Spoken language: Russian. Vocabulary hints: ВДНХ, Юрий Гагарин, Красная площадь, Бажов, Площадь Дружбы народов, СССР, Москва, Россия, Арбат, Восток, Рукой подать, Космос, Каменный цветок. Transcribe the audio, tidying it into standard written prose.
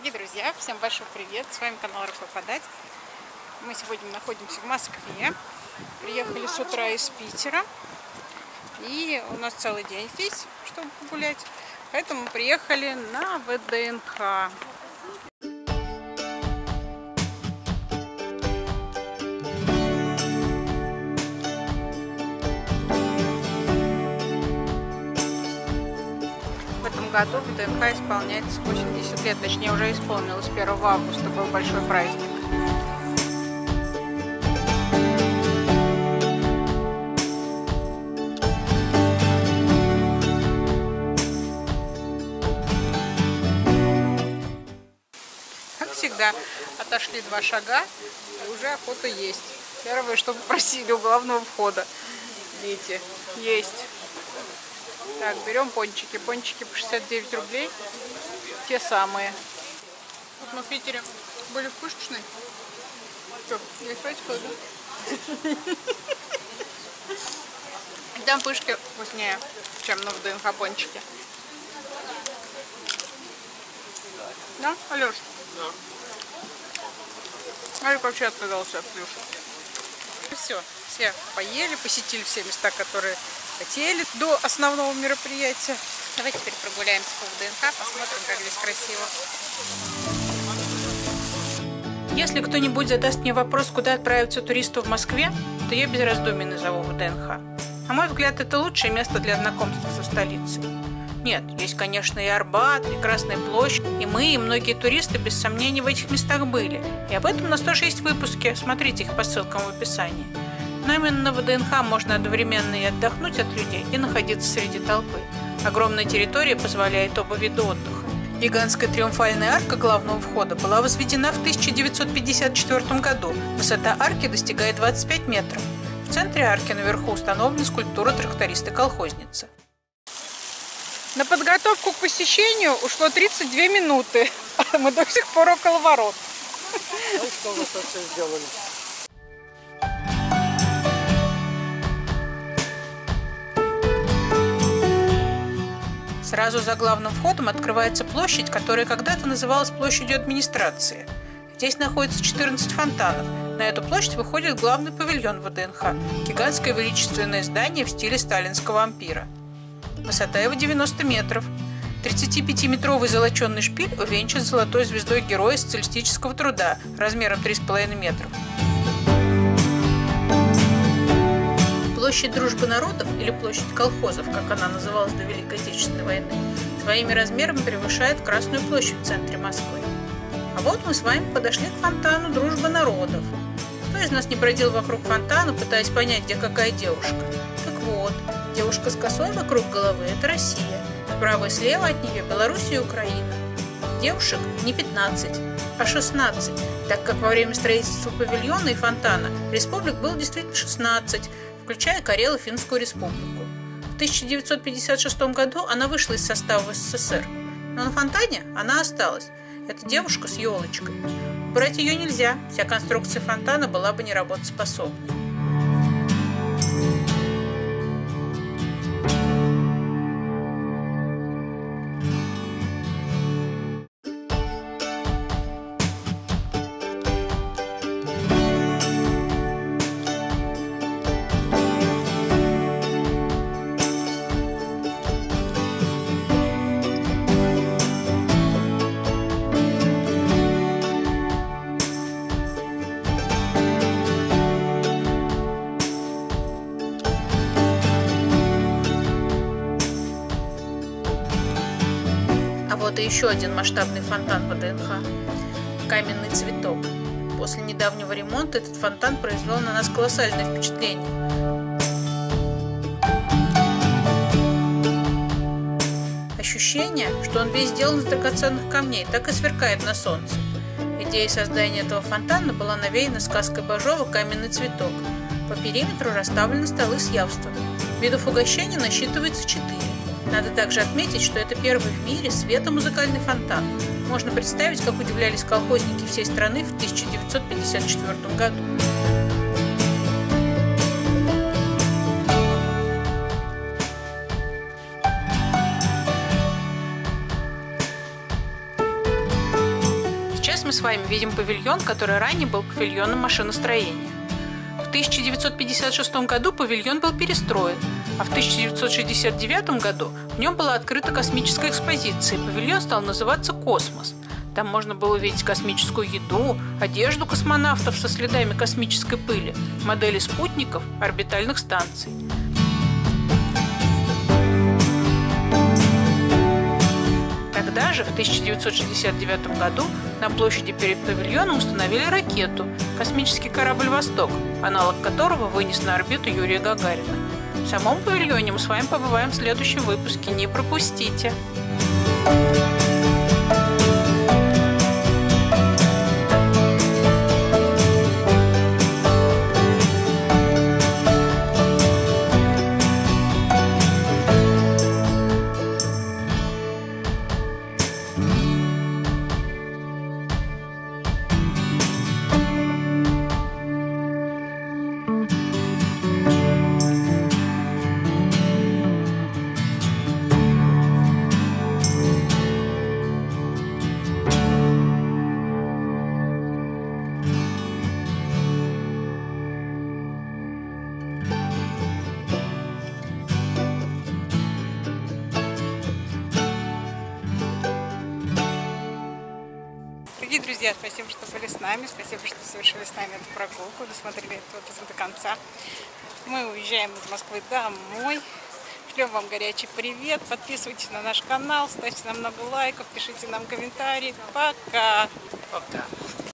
Дорогие друзья, всем большой привет! С вами канал Рукой подать. Мы сегодня находимся в Москве. Приехали с утра из Питера. И у нас целый день здесь, чтобы погулять. Поэтому мы приехали на ВДНХ. Году ВДНХ исполняется 80 лет, точнее уже исполнилось, 1 августа был большой праздник. Как всегда, отошли два шага и уже охота есть. Первое, что попросили у главного входа, дети, есть. Так, берем пончики. Пончики по 69 рублей. Те самые. Вот мы в Питере были в кушечной. Что, я их против кладу? Там пышки вкуснее, чем на ВДНХ пончики. Да, Алёш? Да. Алик вообще отказался от плюша. Все, все поели, посетили все места, которые... хотели до основного мероприятия. Давайте теперь прогуляемся по ВДНХ, посмотрим, как здесь красиво. Если кто-нибудь задаст мне вопрос, куда отправиться туристу в Москве, то я без раздумий назову ВДНХ. На мой взгляд, это лучшее место для знакомства со столицей. Нет, есть, конечно, и Арбат, и Красная площадь, и мы, и многие туристы, без сомнений, в этих местах были. И об этом у нас тоже есть выпуски, смотрите их по ссылкам в описании. Но именно на ВДНХ можно одновременно и отдохнуть от людей, и находиться среди толпы. Огромная территория позволяет оба вида отдыха. Гигантская триумфальная арка главного входа была возведена в 1954 году. Высота арки достигает 25 метров. В центре арки наверху установлена скульптура тракториста-колхозницы. На подготовку к посещению ушло 32 минуты. Мы до сих пор около ворот. Что вы совсем сделали? Сразу за главным входом открывается площадь, которая когда-то называлась площадью администрации. Здесь находится 14 фонтанов. На эту площадь выходит главный павильон ВДНХ – гигантское величественное здание в стиле сталинского ампира. Высота его 90 метров. 35-метровый золоченный шпиль увенчан золотой звездой Героя социалистического труда размером 3,5 метров. Площадь Дружбы народов, или площадь колхозов, как она называлась до Великой Отечественной войны, своими размерами превышает Красную площадь в центре Москвы. А вот мы с вами подошли к фонтану Дружбы народов. Кто из нас не бродил вокруг фонтана, пытаясь понять, где какая девушка? Так вот, девушка с косой вокруг головы – это Россия, справа и слева от нее – Беларусь и Украина. Девушек не 15, а 16, так как во время строительства павильона и фонтана республик было действительно 16, включая Карело-Финскую республику. В 1956 году она вышла из состава СССР, но на фонтане она осталась. Это девушка с елочкой. Убрать ее нельзя, вся конструкция фонтана была бы неработоспособна. Вот и еще один масштабный фонтан ВДНХ – Каменный цветок. После недавнего ремонта этот фонтан произвел на нас колоссальное впечатление. Ощущение, что он весь сделан из драгоценных камней, так и сверкает на солнце. Идея создания этого фонтана была навеяна сказкой Бажова «Каменный цветок». По периметру расставлены столы с явствами. Видов угощений насчитывается 4. Надо также отметить, что это первый в мире светомузыкальный фонтан. Можно представить, как удивлялись колхозники всей страны в 1954 году. мы с вами видим павильон, который ранее был павильоном машиностроения. В 1956 году павильон был перестроен, а в 1969 году в нем была открыта космическая экспозиция, и павильон стал называться «Космос». Там можно было увидеть космическую еду, одежду космонавтов со следами космической пыли, модели спутников, орбитальных станций. Тогда же, в 1969 году, на площади перед павильоном установили ракету, космический корабль «Восток», аналог которого вынес на орбиту Юрия Гагарина. В самом павильоне мы с вами побываем в следующем выпуске. Не пропустите! Друзья, спасибо, что были с нами, спасибо, что совершили с нами эту прогулку, досмотрели этот выпуск до конца. Мы уезжаем из Москвы домой, шлем вам горячий привет, подписывайтесь на наш канал, ставьте нам много лайков, пишите нам комментарии. Пока! Пока!